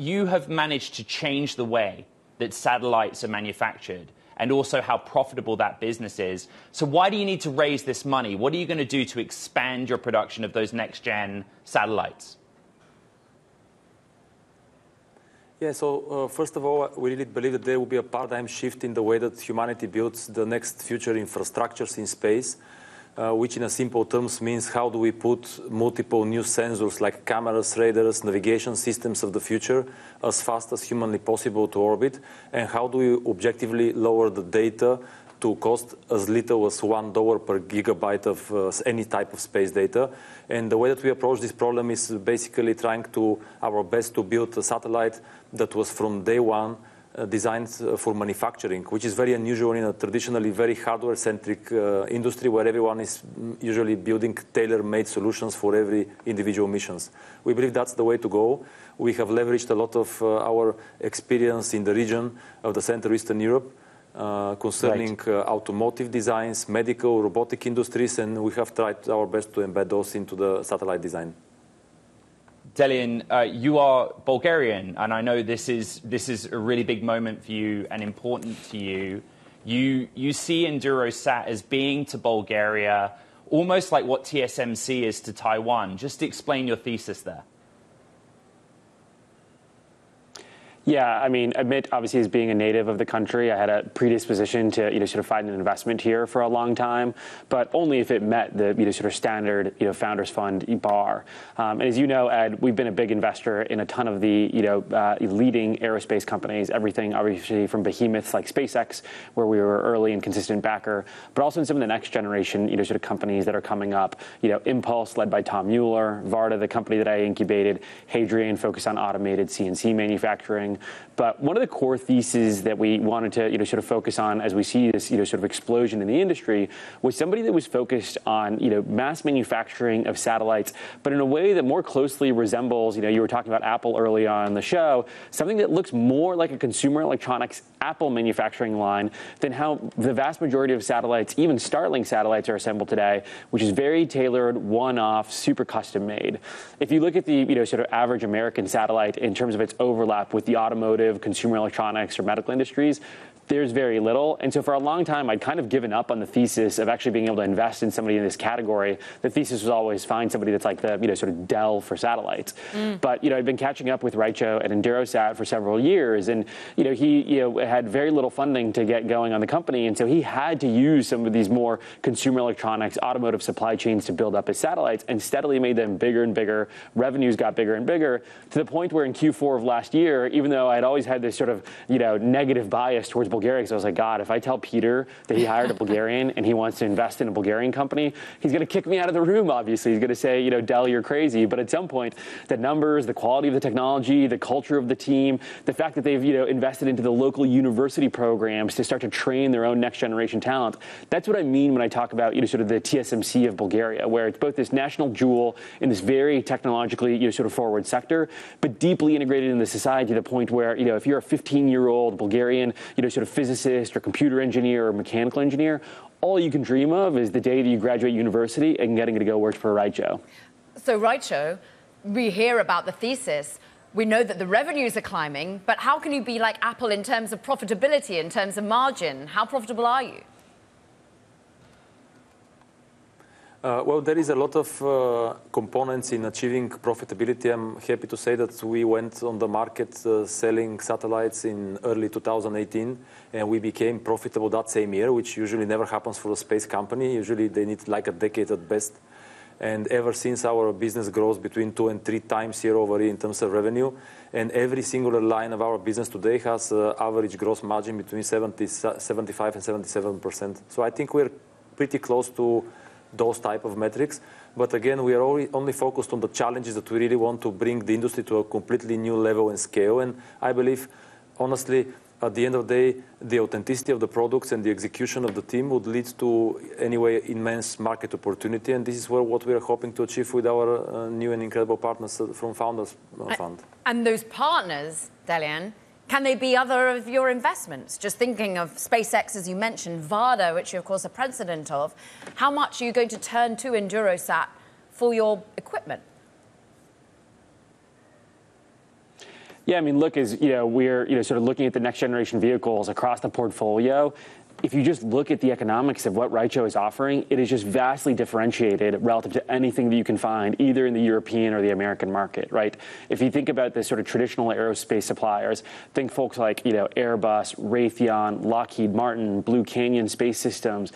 you have managed to change the way that satellites are manufactured and also how profitable that business is. So why do you need to raise this money? What are you going to do to expand your production of those next-gen satellites? Yeah, so first of all, we really believe that there will be a paradigm shift in the way that humanity builds the next future infrastructures in space, which in a simple terms means how do we put multiple new sensors like cameras, radars, navigation systems of the future as fast as humanly possible to orbit, and how do we objectively lower the data to cost as little as $1 per gigabyte of any type of space data. And the way that we approach this problem is basically trying to our best to build a satellite that was from day one designed for manufacturing, which is very unusual in a traditionally very hardware-centric industry where everyone is usually building tailor-made solutions for every individual missions. We believe that's the way to go. We have leveraged a lot of our experience in the region of the Central Eastern Europe, concerning automotive designs, medical, robotic industries, and we have tried our best to embed those into the satellite design. Delian, you are Bulgarian, and I know this is a really big moment for you and important to you. You see EnduroSat as being to Bulgaria almost like what TSMC is to Taiwan. Just explain your thesis there. Yeah, I mean, Amit, obviously, as being a native of the country, I had a predisposition to, sort of find an investment here for a long time, but only if it met the, sort of standard, Founders Fund bar. And as you know, Ed, we've been a big investor in a ton of the, leading aerospace companies, everything, obviously, from behemoths like SpaceX, where we were early and consistent backer, but also in some of the next generation, sort of companies that are coming up, Impulse, led by Tom Mueller, Varda, the company that I incubated, Hadrian, focused on automated CNC manufacturing. But one of the core theses that we wanted to sort of focus on as we see this sort of explosion in the industry was somebody that was focused on mass manufacturing of satellites, but in a way that more closely resembles, you were talking about Apple early on in the show, something that looks more like a consumer electronics Apple manufacturing line than how the vast majority of satellites, even Starlink satellites, are assembled today, which is very tailored, one-off, super custom-made. If you look at the sort of average American satellite in terms of its overlap with the automotive, consumer electronics, or medical industries, there's very little. And so for a long time, I'd kind of given up on the thesis of actually being able to invest in somebody in this category. The thesis was always find somebody that's like the, sort of Dell for satellites. But, I've been catching up with Raycho at EnduroSat for several years, and, he had very little funding to get going on the company. And so he had to use some of these more consumer electronics, automotive supply chains to build up his satellites and steadily made them bigger and bigger. Revenues got bigger and bigger to the point where in Q4 of last year, even though I'd always had this sort of, negative bias towards Bulgaria, because I was like, God, if I tell Peter that he hired a Bulgarian and he wants to invest in a Bulgarian company, he's going to kick me out of the room, obviously. He's going to say, Dell, you're crazy. But at some point, the numbers, the quality of the technology, the culture of the team, the fact that they've, invested into the local university programs to start to train their own next-generation talent, that's what I mean when I talk about, sort of the TSMC of Bulgaria, where it's both this national jewel in this very technologically, sort of forward sector, but deeply integrated in the society to the point where, if you're a 15-year-old Bulgarian, sort of physicist or computer engineer or mechanical engineer, all you can dream of is the day that you graduate university and getting to go work for Raycho. So Raycho, we hear about the thesis. We know that the revenues are climbing, but how can you be like Apple in terms of profitability, in terms of margin? How profitable are you? Well, there is a lot of components in achieving profitability. I'm happy to say that we went on the market selling satellites in early 2018, and we became profitable that same year, which usually never happens for a space company. Usually they need like a decade at best. And ever since, our business grows between 2 and 3 times year over year in terms of revenue. And every singular line of our business today has an average gross margin between 75% and 77%. So I think we're pretty close to those type of metrics. But again, we are only focused on the challenges that we really want to bring the industry to a completely new level and scale. And I believe, honestly, at the end of the day, the authenticity of the products and the execution of the team would lead to, anyway, immense market opportunity. And this is what we are hoping to achieve with our new and incredible partners from Founders Fund. And those partners, Delian, can they be other of your investments? Just thinking of SpaceX, as you mentioned, Varda, which you, of course, are president of. How much are you going to turn to EnduroSat for your equipment? Yeah, I mean, look, as we're sort of looking at the next generation vehicles across the portfolio. If you just look at the economics of what Raycho is offering, it is just vastly differentiated relative to anything that you can find either in the European or the American market, right? If you think about the sort of traditional aerospace suppliers, think folks like Airbus, Raytheon, Lockheed Martin, Blue Canyon Space Systems.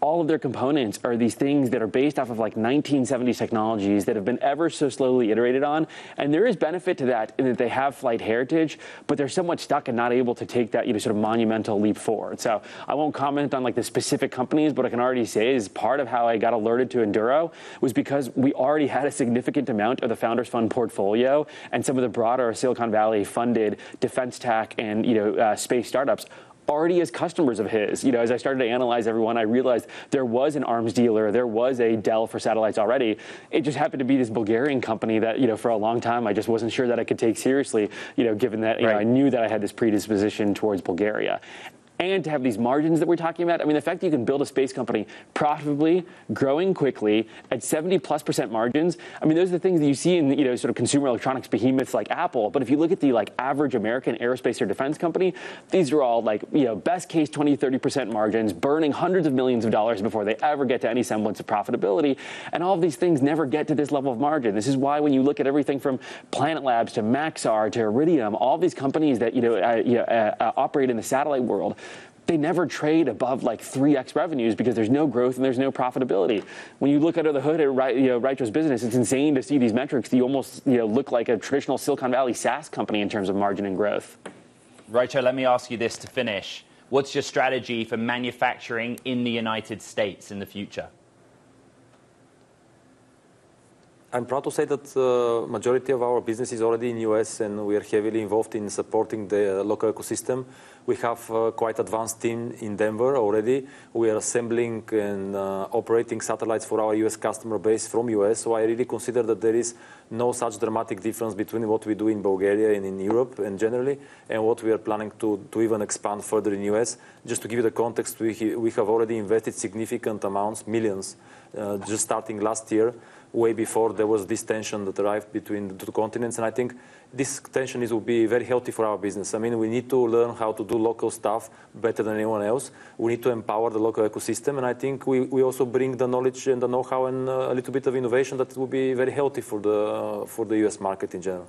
All of their components are these things that are based off of like 1970s technologies that have been ever so slowly iterated on. And there is benefit to that in that they have flight heritage, but they're somewhat stuck and not able to take that sort of monumental leap forward. So I won't comment on like the specific companies, but I can already say is part of how I got alerted to Enduro was because we already had a significant amount of the Founders Fund portfolio and some of the broader Silicon Valley funded defense tech and space startups already as customers of his. As I started to analyze everyone, I realized there was an arms dealer, there was a Dell for satellites already. It just happened to be this Bulgarian company that, for a long time, I just wasn't sure that I could take seriously, given that I knew that I had this predisposition towards Bulgaria. And to have these margins that we're talking about, I mean, the fact that you can build a space company profitably, growing quickly, at 70+% margins, I mean, those are the things that you see in, sort of consumer electronics behemoths like Apple. But if you look at the, average American aerospace or defense company, these are all, best case 20-30% margins, burning hundreds of millions of dollars before they ever get to any semblance of profitability. And all of these things never get to this level of margin. This is why when you look at everything from Planet Labs to Maxar to Iridium, all these companies that, operate in the satellite world, they never trade above like 3x revenues because there's no growth and there's no profitability. When you look under the hood at Raycho's business, it's insane to see these metrics. You almost look like a traditional Silicon Valley SaaS company in terms of margin and growth. Raycho, let me ask you this to finish. What's your strategy for manufacturing in the United States in the future? I'm proud to say that the majority of our business is already in the US and we are heavily involved in supporting the local ecosystem. We have quite advanced team in Denver already. We are assembling and operating satellites for our US customer base from US. So I really consider that there is no such dramatic difference between what we do in Bulgaria and in Europe and generally and what we are planning to even expand further in US. Just to give you the context, we have already invested significant amounts, millions, just starting last year, way before there was this tension that arrived between the two continents. And I think this tension will be very healthy for our business. I mean, we need to learn how to do local stuff better than anyone else. We need to empower the local ecosystem. And I think we also bring the knowledge and the know-how and a little bit of innovation that will be very healthy for the US market in general.